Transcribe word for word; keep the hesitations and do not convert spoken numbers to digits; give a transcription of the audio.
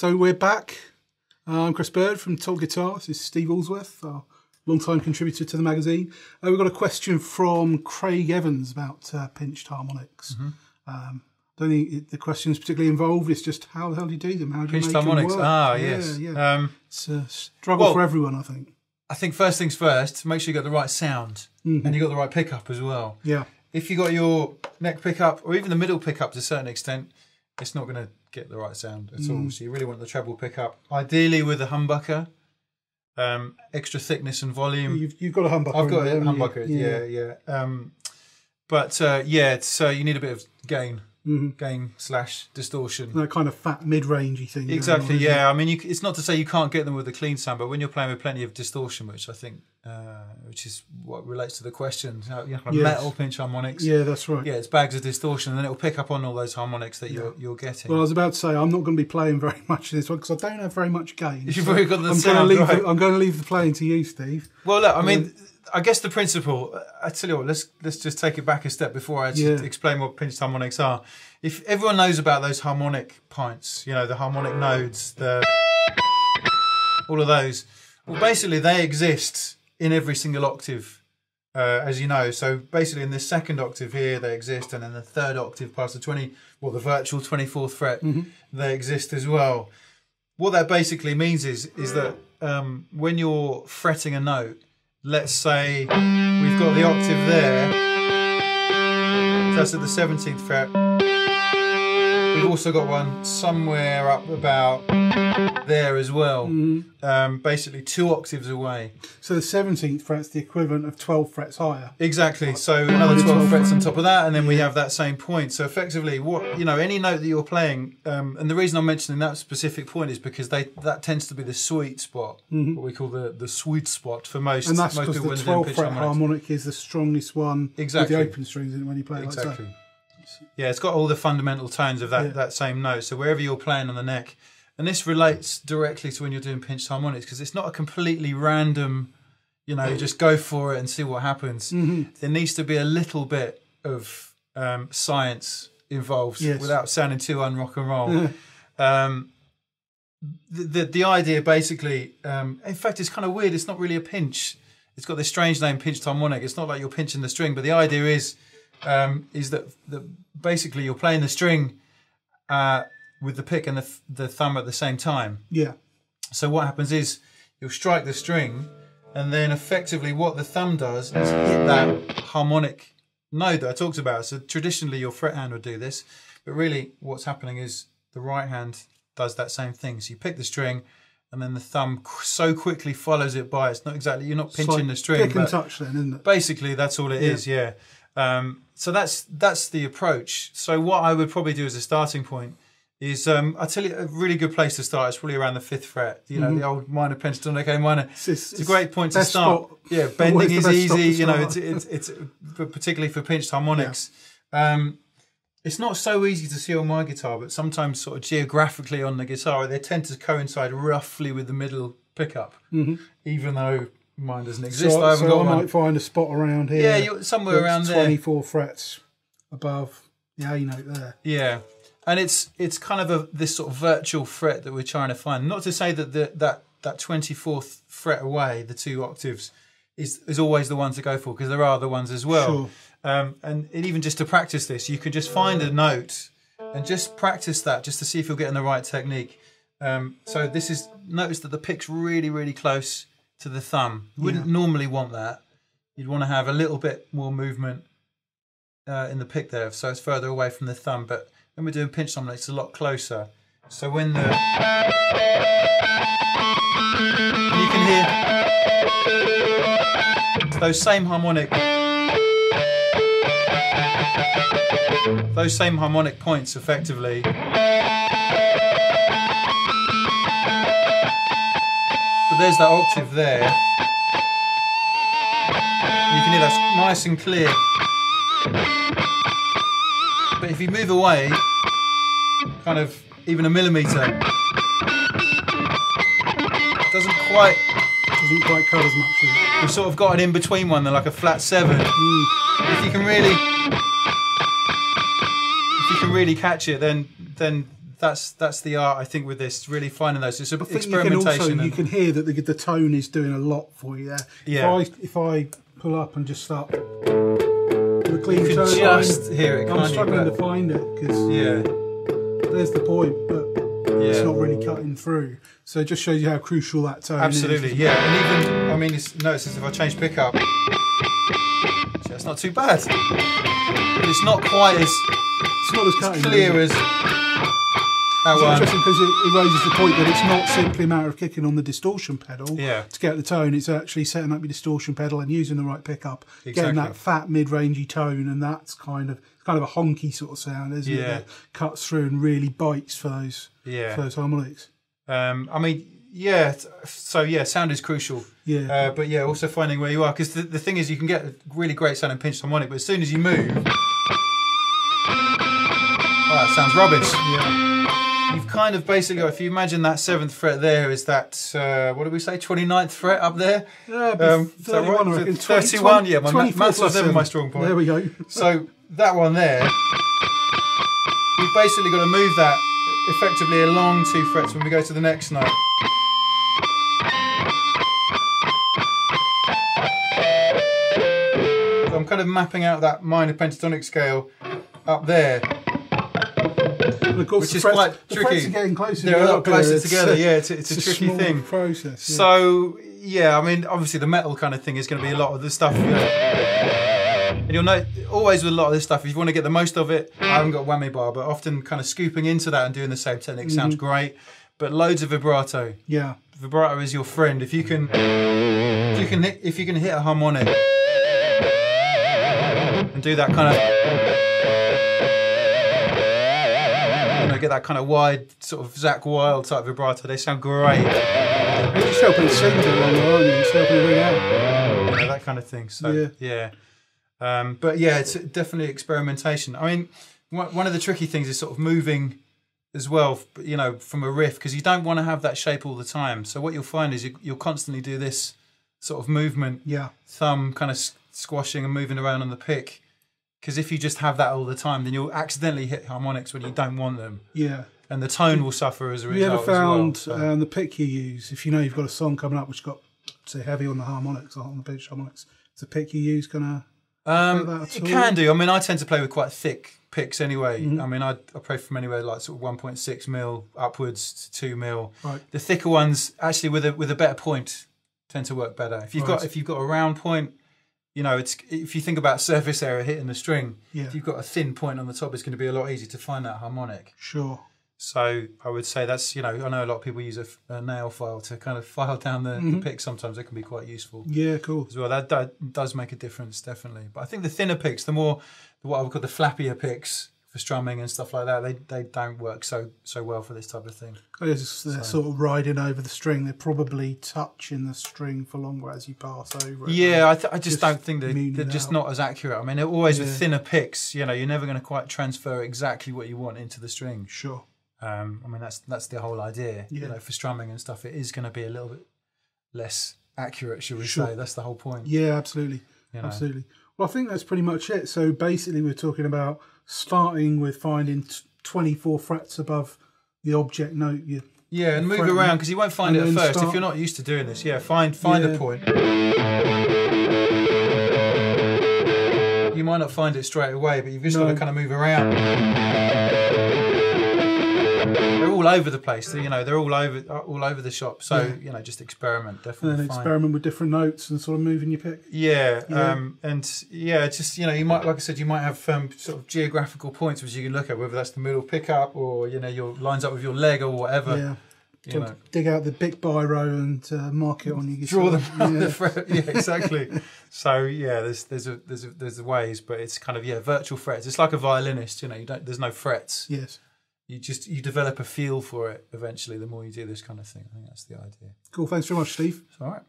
So we're back. I'm Chris Bird from Talk Guitar. This is Steve Allsworth, our long-time contributor to the magazine. Uh, we've got a question from Craig Evans about uh, pinched harmonics. Mm-hmm. um, I don't think it, the question is particularly involved. It's just how the hell do you do them? How do you pinched make harmonics. Them work? Ah, yeah, yes. Yeah. Um, it's a struggle well, for everyone, I think. I think first things first, make sure you got the right sound mm-hmm. and you got the right pickup as well. Yeah. If you got your neck pickup or even the middle pickup to a certain extent, it's not going to get the right sound at mm. all. So you really want the treble pickup. Ideally with a humbucker, um, extra thickness and volume. You've, you've got a humbucker. I've got there, a humbucker, yeah, yeah. yeah. Um, but uh, yeah, so you need a bit of gain, mm-hmm. gain slash distortion. That kind of fat mid-rangey thing. Exactly, on, yeah. It? I mean, you, it's not to say you can't get them with a clean sound, but when you're playing with plenty of distortion, which I think, uh, which is what relates to the question, you know, you have yes. metal pinch harmonics. Yeah, that's right. Yeah, it's bags of distortion, and then it'll pick up on all those harmonics that yeah. you're, you're getting. Well, I was about to say, I'm not going to be playing very much in this one because I don't have very much gain. You've so got the I'm sound, going to leave right? the, I'm going to leave the playing to you, Steve. Well, look, I mean, yeah. I guess the principle, I tell you what, let's, let's just take it back a step before I yeah. explain what pinched harmonics are. If everyone knows about those harmonic pints, you know, the harmonic nodes, the all of those, well, basically they exist in every single octave, uh, as you know. So basically in this second octave here, they exist, and then the third octave past the twenty, well, the virtual twenty-fourth fret, mm-hmm. they exist as well. What that basically means is, is that um, when you're fretting a note, let's say we've got the octave there, so that's at the seventeenth fret. We've also got one somewhere up about there as well, mm-hmm. um, basically two octaves away. So the seventeenth fret's the equivalent of twelve frets higher. Exactly, so another twelve frets on top of that, and then we have that same point. So effectively, what you know, any note that you're playing, um, and the reason I'm mentioning that specific point is because they that tends to be the sweet spot, mm-hmm. what we call the, the sweet spot for most. And that's most because people the twelve fret harmonic. harmonic is the strongest one exactly. with the open strings in it when you play it exactly. like that. Yeah, it's got all the fundamental tones of that, yeah. that same note. So wherever you're playing on the neck, and this relates directly to when you're doing pinched harmonics, because it's not a completely random, you know, you just go for it and see what happens. Mm-hmm. There needs to be a little bit of um, science involved yes. without sounding too unrock and roll. um, the, the, the idea basically, um, in fact, it's kind of weird. It's not really a pinch. It's got this strange name, pinched harmonic. It's not like you're pinching the string, but the idea is... Um, is that the, basically you're playing the string uh, with the pick and the, the thumb at the same time. Yeah. So what happens is you'll strike the string, and then effectively what the thumb does is hit that harmonic node that I talked about. So traditionally your fret hand would do this, but really what's happening is the right hand does that same thing. So you pick the string, and then the thumb so quickly follows it by. It's not exactly, you're not pinching like the string. Pick and touch then, isn't it? Basically that's all it yeah. is, yeah. Um, so that's that's the approach. So what I would probably do as a starting point is, um, I tell you, a really good place to start is probably around the fifth fret. You know, mm-hmm. the old minor pinch on A minor. It's, it's, it's a great point to start. Spot. Yeah, bending is easy. You know, it's, it's, it's particularly for pinched harmonics. Yeah. Um, it's not so easy to see on my guitar, but sometimes sort of geographically on the guitar, they tend to coincide roughly with the middle pickup, mm-hmm. even though. Mine doesn't exist. So I, haven't so got I might one. find a spot around here. Yeah, you're somewhere around there. twenty-four frets above the A note there. Yeah, and it's it's kind of a this sort of virtual fret that we're trying to find. Not to say that the, that that twenty-fourth fret away, the two octaves, is is always the one to go for, because there are other ones as well. Sure. Um, and even just to practice this, you can just find a note and just practice that, just to see if you're getting the right technique. Um, so this is notice that the pick's really really close to the thumb. You wouldn't yeah. normally want that. You'd want to have a little bit more movement uh, in the pick there, so it's further away from the thumb. But when we're doing pinched harmonics, it's a lot closer. So when the... And you can hear those same harmonic... Those same harmonic points, effectively. There's that octave there. You can hear that's nice and clear. But if you move away, kind of even a millimetre, it doesn't quite doesn't quite cut as much as it. We've sort of got an in-between one, they're like a flat seven. Mm. If you can really if you can really catch it, then then that's that's the art, I think, with this, really finding those. It's experimentation. You can, also, and, you can hear that the, the tone is doing a lot for you there. Yeah. If I, if I pull up and just start with a clean tone, you can just hear it, can't you? I'm struggling to find it because yeah, there's the point, but yeah, it's not really cutting through. So it just shows you how crucial that tone absolutely is. Yeah, and even I mean, it's, notice as if I change pickup, that's not too bad. But it's not quite as it's not as cutting, clear as that it's one. It's interesting because it, it raises the point that it's not simply a matter of kicking on the distortion pedal yeah. to get the tone. It's actually setting up your distortion pedal and using the right pickup, exactly. getting that fat mid-rangey tone, and that's kind of kind of a honky sort of sound, isn't yeah. it? That cuts through and really bites for those yeah. for those harmonics. Um, I mean. Yeah, so yeah, sound is crucial. Yeah, uh, but yeah, also finding where you are, because the, the thing is, you can get a really great sound in pinched harmonic, but as soon as you move, oh, that sounds rubbish. Yeah, you've kind of basically, if you imagine that seventh fret there is that uh, what did we say, twenty-ninth fret up there? Yeah, um, thirty-one. So right, so thirty-one. twenty, yeah, my maths was never my strong point. There we go. So that one there, you've basically got to move that effectively along two frets when we go to the next note. I'm kind of mapping out that minor pentatonic scale up there, of course, which the is frets, quite the tricky. Frets are getting closer. They're a lot closer it's together. A, yeah, it's, it's, it's a, a tricky thing. Process, yeah. So yeah, I mean, obviously the metal kind of thing is going to be a lot of the stuff. You know, and you'll know always with a lot of this stuff, if you want to get the most of it, I haven't got a whammy bar, but often kind of scooping into that and doing the same technique mm-hmm. sounds great. But loads of vibrato. Yeah, vibrato is your friend. If you can, if you can, hit, if you can hit a harmonic. And do that kind of, you know, get that kind of wide sort of Zach Wilde type vibrato. They sound great. You're just helping the singer along, aren't you? Just helping ring out. Yeah, that kind of thing. So yeah, yeah. Um, but yeah, it's definitely experimentation. I mean, one of the tricky things is sort of moving as well, you know, from a riff, because you don't want to have that shape all the time. So what you'll find is you, you'll constantly do this sort of movement. Yeah. Thumb kind of squashing and moving around on the pick, because if you just have that all the time, then you'll accidentally hit harmonics when you don't want them. Yeah, and the tone will suffer as a result. You ever found as well, so. um, the pick you use? If you know you've got a song coming up which got say heavy on the harmonics or on the pitch harmonics, is the pick you use gonna? Um, that at it all? Can do. I mean, I tend to play with quite thick picks anyway. Mm-hmm. I mean, I, I play from anywhere like sort of one point six mil upwards to two mil. Right. The thicker ones actually with a with a better point tend to work better. If you've right. got if you've got a round point. You know, it's if you think about surface area hitting the string, yeah. if you've got a thin point on the top, it's going to be a lot easier to find that harmonic. Sure. So I would say that's, you know, I know a lot of people use a, a nail file to kind of file down the, mm-hmm. the pick sometimes. That can be quite useful. Yeah, cool. As well, that, that does make a difference, definitely. But I think the thinner picks, the more, what I would call the flappier picks for strumming and stuff like that, they, they don't work so so well for this type of thing. They're so. Sort of riding over the string. They're probably touching the string for longer as you pass over. Yeah, I, th I just, just don't think they're, they're just out. Not as accurate. I mean, they're always yeah. with thinner picks, you know, you're never going to quite transfer exactly what you want into the string. Sure. Um, I mean, that's that's the whole idea. Yeah. You know, for strumming and stuff, it is going to be a little bit less accurate, shall we sure. say. That's the whole point. Yeah, absolutely. You know. Absolutely. Well, I think that's pretty much it. So basically we're talking about starting with finding twenty-four frets above the object note. You yeah, and move fretting. Around because you won't find and it at first start. If you're not used to doing this. Yeah, find find yeah. a point. You might not find it straight away, but you've just no. got to kind of move around. They're all over the place. They're, you know, they're all over all over the shop. So yeah. you know, just experiment definitely. And then experiment find. With different notes and sort of moving your pick. Yeah, yeah. Um, and yeah, just you know, you might like I said, you might have um, sort of geographical points which you can look at, whether that's the middle pickup or you know your lines up with your leg or whatever. Yeah. You know. Dig out the big biro and uh, mark it on your draw them on yeah. the fret. Yeah, exactly. So yeah, there's there's a there's a, there's a ways, but it's kind of yeah virtual frets. It's like a violinist, you know. You don't there's no frets. Yes. You just you develop a feel for it eventually. The more you do this kind of thing, I think that's the idea. Cool. Thanks very much, Steve. It's all right.